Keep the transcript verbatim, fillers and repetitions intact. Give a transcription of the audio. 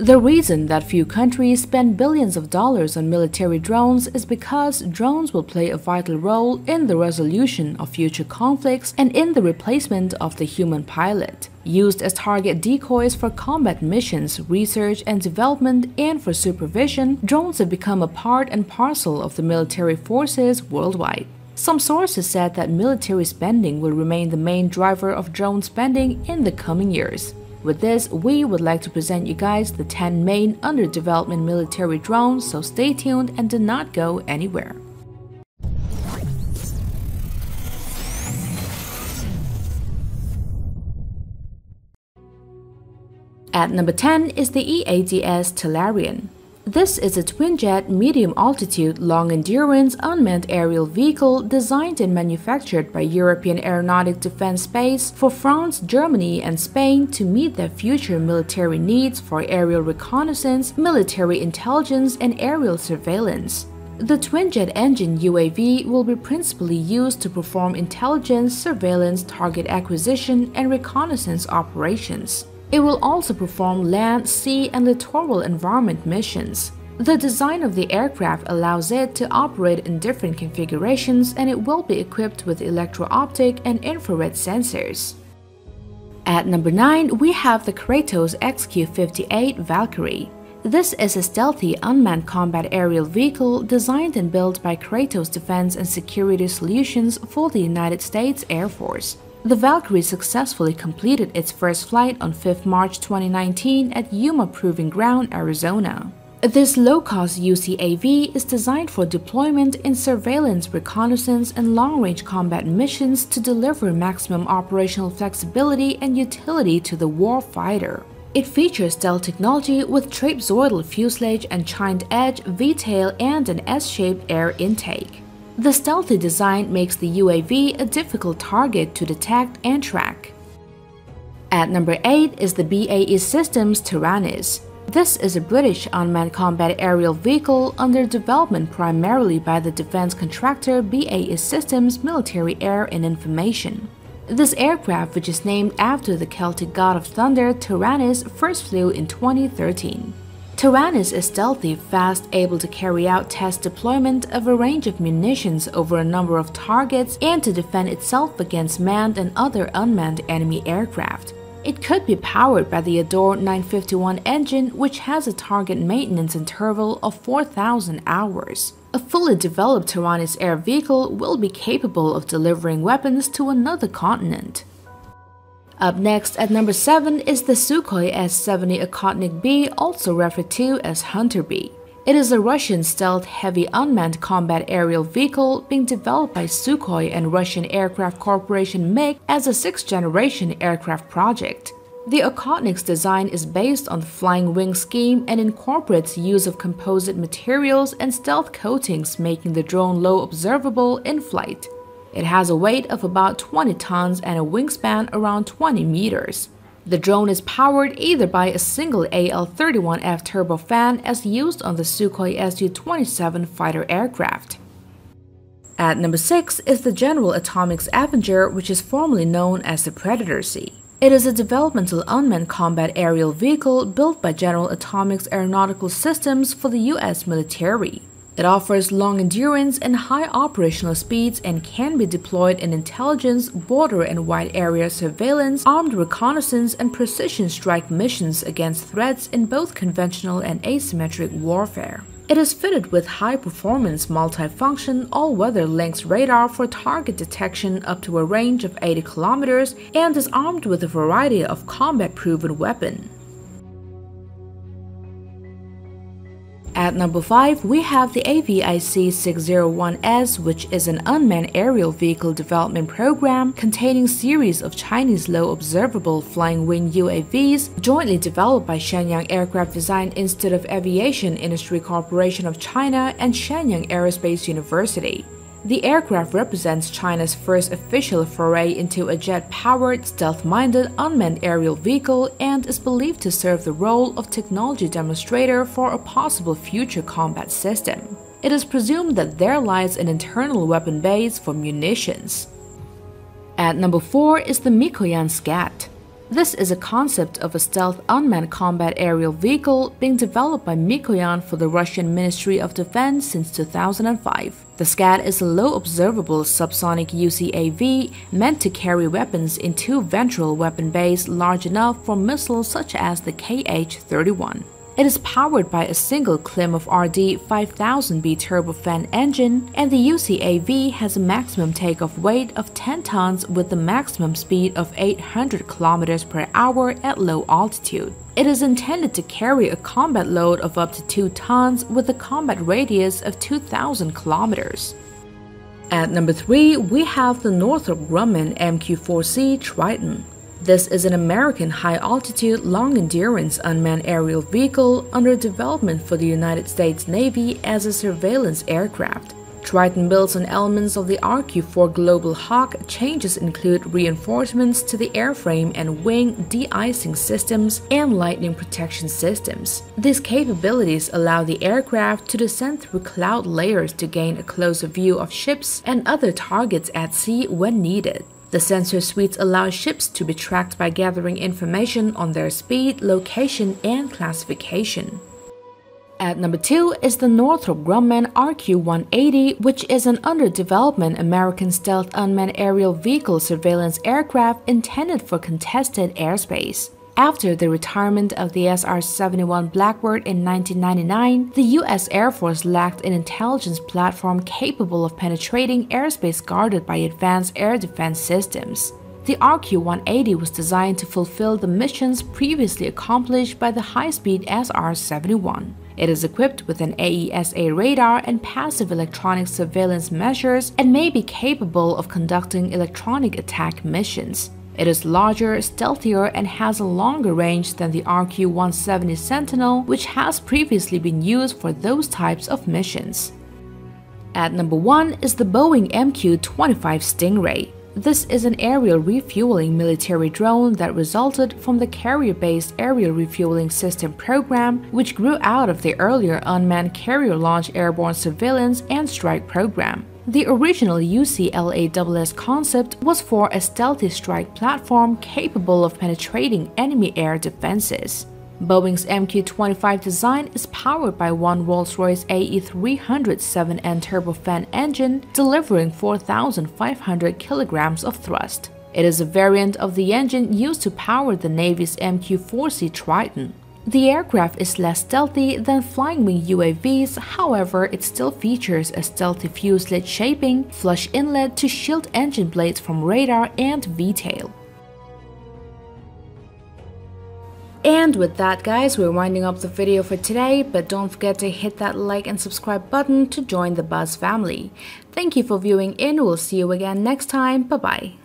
The reason that few countries spend billions of dollars on military drones is because drones will play a vital role in the resolution of future conflicts and in the replacement of the human pilot. Used as target decoys for combat missions, research and development, and for supervision, drones have become a part and parcel of the military forces worldwide. Some sources said that military spending will remain the main driver of drone spending in the coming years. With this, we would like to present you guys the ten main under development military drones, so stay tuned and do not go anywhere. At number ten is the E A D S Talarion. This is a twin-jet, medium-altitude, long-endurance, unmanned aerial vehicle designed and manufactured by European Aeronautic Defense Space for France, Germany, and Spain to meet their future military needs for aerial reconnaissance, military intelligence, and aerial surveillance. The twin-jet engine U A V will be principally used to perform intelligence, surveillance, target acquisition, and reconnaissance operations. It will also perform land, sea, and littoral environment missions. The design of the aircraft allows it to operate in different configurations, and it will be equipped with electro-optic and infrared sensors. At number nine, we have the Kratos X Q fifty-eight Valkyrie. This is a stealthy, unmanned combat aerial vehicle designed and built by Kratos Defense and Security Solutions for the United States Air Force. The Valkyrie successfully completed its first flight on the fifth of March twenty nineteen at Yuma Proving Ground, Arizona. This low-cost U C A V is designed for deployment in surveillance, reconnaissance, and long-range combat missions to deliver maximum operational flexibility and utility to the warfighter. It features stealth technology with trapezoidal fuselage and chined edge, V-tail, and an S-shaped air intake. The stealthy design makes the U A V a difficult target to detect and track. At number eight is the B A E Systems Taranis. This is a British unmanned combat aerial vehicle under development primarily by the defense contractor B A E Systems Military Air and Information. This aircraft, which is named after the Celtic god of thunder Taranis, first flew in twenty thirteen. Taranis is stealthy, fast, able to carry out test deployment of a range of munitions over a number of targets and to defend itself against manned and other unmanned enemy aircraft. It could be powered by the Adore nine fifty-one engine, which has a target maintenance interval of four thousand hours. A fully developed Taranis air vehicle will be capable of delivering weapons to another continent. Up next at number seven is the Sukhoi S seventy Okhotnik-B, also referred to as Hunter B. It is a Russian stealth heavy unmanned combat aerial vehicle being developed by Sukhoi and Russian Aircraft Corporation M I G as a sixth-generation aircraft project. The Okhotnik's design is based on the flying wing scheme and incorporates use of composite materials and stealth coatings, making the drone low observable in flight. It has a weight of about twenty tons and a wingspan around twenty meters. The drone is powered either by a single A L thirty-one F turbofan as used on the Sukhoi Su twenty-seven fighter aircraft. At number six is the General Atomics Avenger, which is formerly known as the Predator C. It is a developmental unmanned combat aerial vehicle built by General Atomics Aeronautical Systems for the U S military. It offers long endurance and high operational speeds and can be deployed in intelligence, border and wide area surveillance, armed reconnaissance, and precision strike missions against threats in both conventional and asymmetric warfare. It is fitted with high-performance, multifunction, all-weather Lynx radar for target detection up to a range of eighty kilometers and is armed with a variety of combat-proven weapons. At number five, we have the A V I C six oh one S, which is an unmanned aerial vehicle development program containing series of Chinese low observable flying wing U A Vs jointly developed by Shenyang Aircraft Design Institute of Aviation Industry Corporation of China and Shenyang Aerospace University. The aircraft represents China's first official foray into a jet-powered, stealth-minded unmanned aerial vehicle and is believed to serve the role of technology demonstrator for a possible future combat system. It is presumed that there lies an internal weapon base for munitions. At number four is the Mikoyan Skat. This is a concept of a stealth unmanned combat aerial vehicle being developed by Mikoyan for the Russian Ministry of Defense since two thousand five. The Skat is a low-observable subsonic U C A V meant to carry weapons in two ventral weapon bays large enough for missiles such as the K H thirty-one. It is powered by a single Klimov R D five thousand B turbofan engine, and the U C A V has a maximum takeoff weight of ten tons with a maximum speed of eight hundred kilometers per hour at low altitude. It is intended to carry a combat load of up to two tons with a combat radius of two thousand kilometers. At number three, we have the Northrop Grumman M Q four C Triton. This is an American high-altitude, long-endurance unmanned aerial vehicle under development for the United States Navy as a surveillance aircraft. Triton builds on elements of the R Q four Global Hawk. Changes include reinforcements to the airframe and wing, de-icing systems, and lightning protection systems. These capabilities allow the aircraft to descend through cloud layers to gain a closer view of ships and other targets at sea when needed. The sensor suites allow ships to be tracked by gathering information on their speed, location, and classification. At number two is the Northrop Grumman R Q one eighty, which is an under-development American stealth unmanned aerial vehicle surveillance aircraft intended for contested airspace. After the retirement of the S R seventy-one Blackbird in nineteen ninety-nine, the U S Air Force lacked an intelligence platform capable of penetrating airspace guarded by advanced air defense systems. The R Q one eighty was designed to fulfill the missions previously accomplished by the high-speed S R seventy-one. It is equipped with an A E S A radar and passive electronic surveillance measures and may be capable of conducting electronic attack missions. It is larger, stealthier, and has a longer range than the R Q one seventy Sentinel, which has previously been used for those types of missions. At number one is the Boeing M Q twenty-five Stingray. This is an aerial refueling military drone that resulted from the carrier-based aerial refueling system program, which grew out of the earlier unmanned carrier launch airborne surveillance and strike program. The original U C L A S S concept was for a stealthy strike platform capable of penetrating enemy air defenses. Boeing's M Q twenty-five design is powered by one Rolls-Royce A E three oh seven N turbofan engine, delivering four thousand five hundred kilograms of thrust. It is a variant of the engine used to power the Navy's M Q four C Triton. The aircraft is less stealthy than flying wing U A Vs, however, it still features a stealthy fuselage shaping, flush inlet to shield engine blades from radar, and V-tail. And with that, guys, we're winding up the video for today, but don't forget to hit that like and subscribe button to join the Buzz family. Thank you for viewing in, we'll see you again next time, bye bye.